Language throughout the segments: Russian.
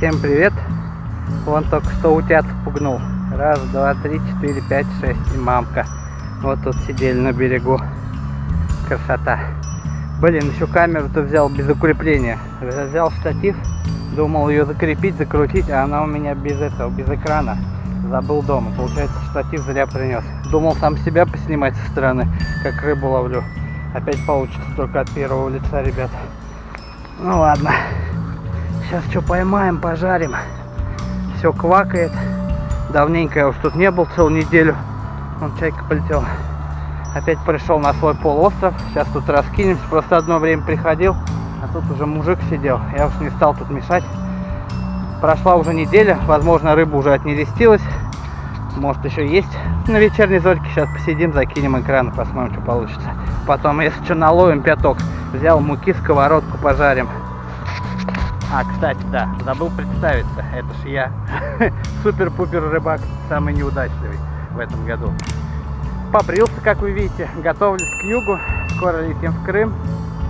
Всем привет! Вон только что утят спугнул. Раз, два, три, четыре, пять, шесть. И мамка. Вот тут сидели на берегу. Красота. Блин, еще камеру-то взял без укрепления. Взял штатив, думал ее закрепить, закрутить, а она у меня без экрана. Забыл дома. Получается, штатив зря принес. Думал сам себя поснимать со стороны, как рыбу ловлю. Опять получится только от первого лица, ребят. Ну ладно. Сейчас что поймаем, пожарим. Все квакает. Давненько я уж тут не был, целую неделю. Вон чайка полетела. Опять пришел на свой полуостров. Сейчас тут раскинемся. Просто одно время приходил, а тут уже мужик сидел. Я уж не стал тут мешать. Прошла уже неделя. Возможно, рыба уже отнерестилась. Может, еще есть. На вечерней зорьке сейчас посидим, закинем экран, посмотрим, что получится. Потом, если что, наловим пяток. Взял муки, сковородку пожарим. А, кстати, да, забыл представиться. Это ж я. Супер-пупер рыбак, самый неудачливый в этом году. Побрился, как вы видите. Готовлюсь к югу. Скоро летим в Крым.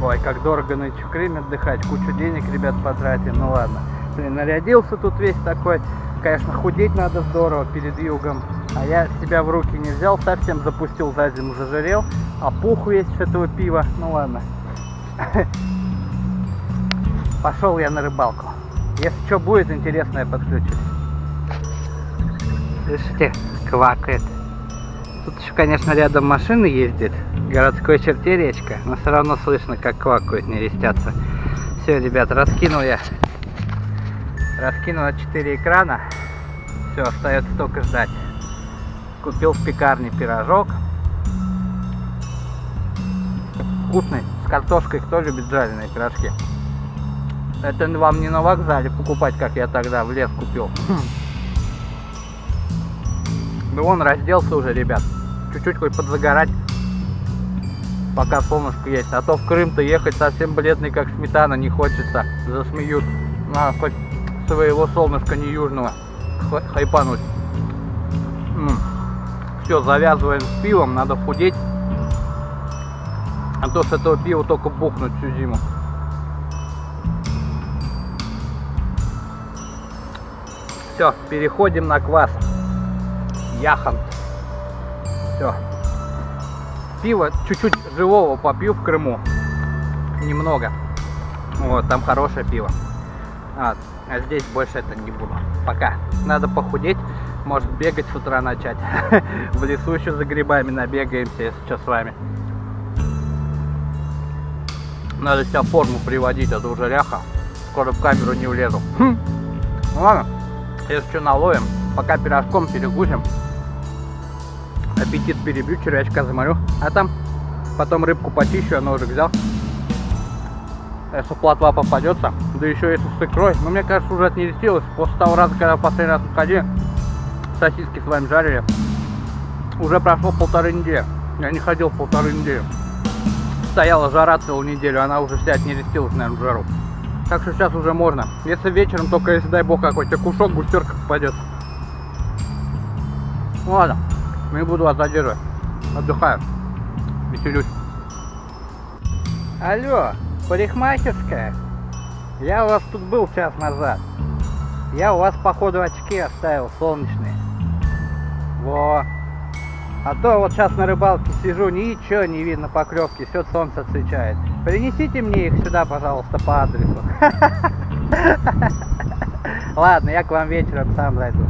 Ой, как дорого нынче в Крым отдыхать. Кучу денег, ребят, потратим. Ну ладно. Блин, нарядился тут весь такой. Конечно, худеть надо здорово перед югом. А я себя в руки не взял. Совсем запустил, за зиму зажирел. А пух весь с этого пива. Ну ладно. Пошел я на рыбалку. Если что будет интересное, подключусь. Слышите, квакает. Тут еще, конечно, рядом машины ездит. В городской черте речка. Но все равно слышно, как квакают, не рестятся. Все, ребят, раскинул я. Раскинул на 4 экрана. Все, остается только ждать. Купил в пекарне пирожок. Вкусный. С картошкой. Кто любит жареные пирожки? Это вам не на вокзале покупать, как я тогда в лес купил. Ну он разделся уже, ребят. Чуть-чуть хоть подзагорать, пока солнышко есть. А то в Крым-то ехать совсем бледный, как сметана, не хочется. Засмеют. Надо хоть своего солнышка не южного хайпануть. Все, завязываем с пивом, надо худеть. А то с этого пива только бухнуть всю зиму. Все, переходим на квас. Яхант. Все. Пиво чуть-чуть живого попью в Крыму. Немного. Вот, там хорошее пиво. А здесь больше это не буду. Пока. Надо похудеть. Может, бегать с утра начать. В лесу еще за грибами набегаемся, если что, с вами. Надо себя в форму приводить, а то уже ряха. Скоро в камеру не влезу. Ладно. Если что, наловим, пока пирожком перегусим. Аппетит перебью, червячка заморю. А там потом рыбку почищу, я ножик взял. Если плотва попадется, да еще если с икрой. Но мне кажется, уже отнерестилось. После того раза, когда в последний раз уходили, сосиски с вами жарили. Уже прошло 1,5 недели. Я не ходил 1,5 недели. Стояла жара целую неделю, она уже вся отнерестилась, наверное, в жару. Так что сейчас уже можно. Если вечером, только если, дай бог, какой-то кушок, густерка попадет. Ну ладно, не буду вас задерживать. Отдыхаю. Веселюсь. Алло, парикмахерская? Я у вас тут был час назад. Я у вас, походу, очки оставил солнечные. Во. А то вот сейчас на рыбалке сижу, ничего не видно поклевки, все солнце отсвечает. Принесите мне их сюда, пожалуйста, по адресу. Ладно, я к вам вечером сам зайду.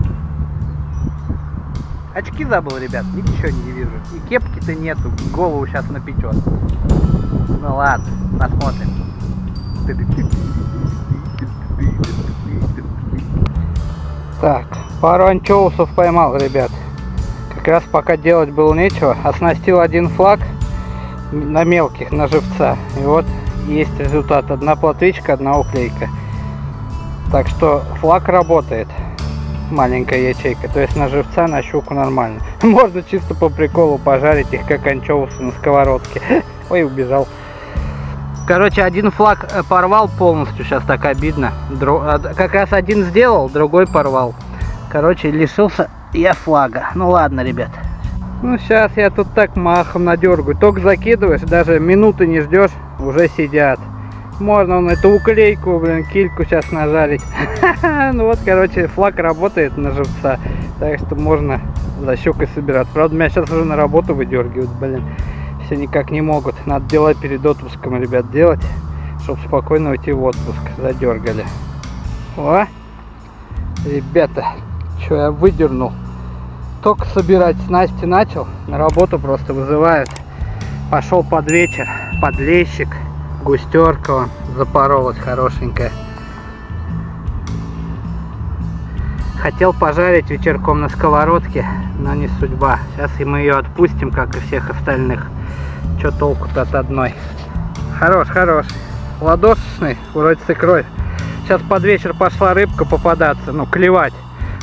Очки забыл, ребят, ничего не вижу. И кепки-то нету, голову сейчас напечет. Ну ладно, посмотрим. Так, пару анчоусов поймал, ребят. Как раз пока делать было нечего. Оснастил один флаг на мелких, на живца. И вот есть результат. Одна плотвичка, одна уклейка. Так что флаг работает. Маленькая ячейка. То есть на живца, на щуку нормально. Можно чисто по приколу пожарить их, как анчоусы на сковородке. Ой, убежал. Короче, один флаг порвал полностью. Сейчас так обидно. Как раз один сделал, другой порвал. Короче, лишился я флага. Ну ладно, ребят. Ну, сейчас я тут так махом надергаю. Только закидываешь, даже минуты не ждешь, уже сидят. можно он эту уклейку, блин, кильку сейчас нажарить. Ну вот, короче, флаг работает на живца, так что можно за щукой собираться. Правда, меня сейчас уже на работу выдергивают, блин, все никак не могут. Надо дела перед отпуском, ребят, делать, чтобы спокойно уйти в отпуск. Задергали. О, ребята, что я выдернул. Только собирать снасти начал, на работу просто вызывают. Пошел под вечер, подлещик, густерка запоролась хорошенькая. Хотел пожарить вечерком на сковородке, но не судьба. Сейчас и мы ее отпустим, как и всех остальных. Че толку-то от одной? Хорош, хорош. Ладошечный, вроде с икрой. Сейчас под вечер пошла рыбка попадаться, ну, клевать.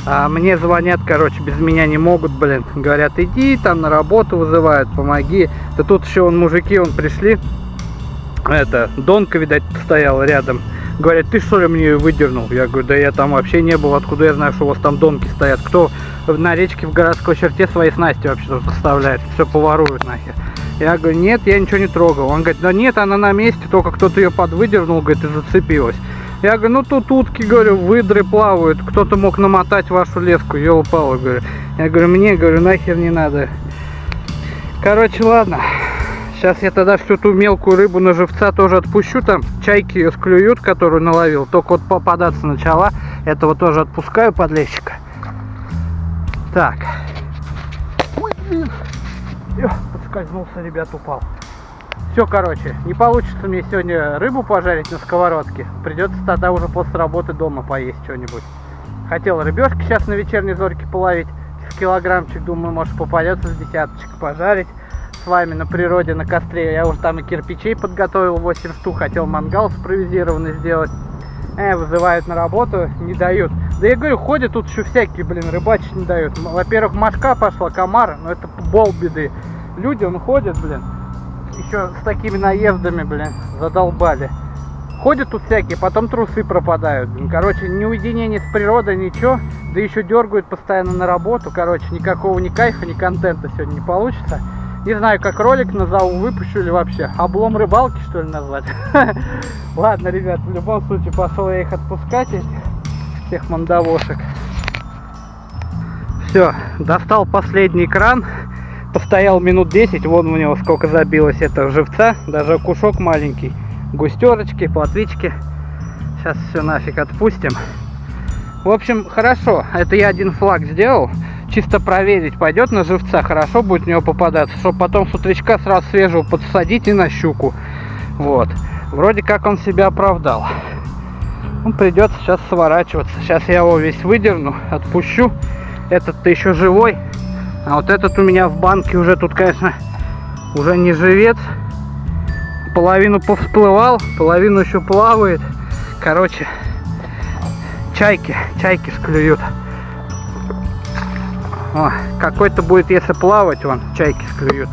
А мне звонят, короче, без меня не могут, блин. Говорят, иди, там на работу вызывают, помоги. Да тут еще вон мужики, вон пришли. Это, Донка, видать, стояла рядом. Говорят, ты что ли мне ее выдернул? Я говорю, да я там вообще не был, откуда я знаю, что у вас там донки стоят. Кто на речке в городской черте свои снасти вообще-то поставляет? Все поворуют нахер. Я говорю, нет, я ничего не трогал. Он говорит, да нет, она на месте, только кто-то ее подвыдернул, говорит, и зацепилась. Я говорю, ну тут утки, говорю, выдры плавают, кто-то мог намотать вашу леску, ёлопало, говорю. Я говорю, мне, говорю, нахер не надо. Короче, ладно, сейчас я тогда всю ту мелкую рыбу на живца тоже отпущу, там чайки ее склюют, которую наловил, только вот попадаться начала, этого тоже отпускаю подлещика. Так. Ой, блин. Ё, подскользнулся, ребят, упал. Все, короче, не получится мне сегодня рыбу пожарить на сковородке. Придется тогда уже после работы дома поесть что-нибудь. Хотел рыбешки сейчас на вечерней зорьке половить. С килограммчик, думаю, может попадется с десяточек пожарить. С вами на природе, на костре. Я уже там и кирпичей подготовил 8 штук. Хотел мангал импровизированный сделать. Вызывают на работу, не дают. Да я говорю, ходят тут еще всякие, блин, рыбачить не дают. Во-первых, мошка пошла, комар, но это бол беды. Люди, он ходит, блин. Еще с такими наездами, блин, задолбали. Ходят тут всякие, потом трусы пропадают. Блин. Короче, ни уединение с природой, ничего. Да еще дергают постоянно на работу. Короче, никакого ни кайфа, ни контента сегодня не получится. Не знаю, как ролик назову, выпущу ли вообще. Облом рыбалки, что ли, назвать? Ладно, ребят, в любом случае пошел я их отпускать, всех мандавошек. Все, достал последний кран. Постоял минут 10, вон у него сколько забилось этого живца, даже окушок маленький, густерочки, плотвички. Сейчас все нафиг отпустим. В общем, хорошо, это я один флаг сделал, чисто проверить, пойдет на живца, хорошо будет в него попадаться, чтобы потом с утречка сразу свежего подсадить и на щуку. Вот, вроде как он себя оправдал. Ну, придется сейчас сворачиваться, сейчас я его весь выдерну, отпущу, этот-то еще живой. А вот этот у меня в банке уже тут, конечно, уже не живец. Половину повсплывал, половину еще плавает. Короче, чайки склюют. О, какой-то будет, если плавать, вон, чайки склюют.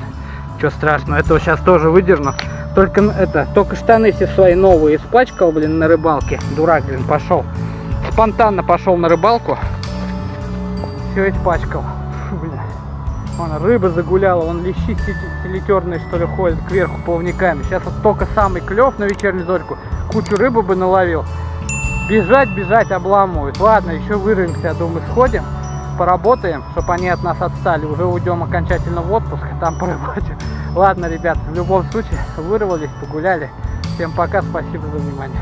Ничего страшного, этого сейчас тоже выдерну. Только штаны все свои новые испачкал, блин, на рыбалке. Дурак, блин, пошел. Спонтанно пошел на рыбалку. Все испачкал. Фу, блин. Вон, рыба загуляла, вон лещи селитерные, что ли, ходят кверху плавниками. Сейчас вот только самый клев на вечернюю зорьку. Кучу рыбы бы наловил. Бежать, обламывают. Ладно, еще вырвемся, я думаю, сходим. Поработаем, чтобы они от нас отстали. Уже уйдем окончательно в отпуск, там порыбачим. Ладно, ребят, в любом случае, вырвались, погуляли. Всем пока, спасибо за внимание.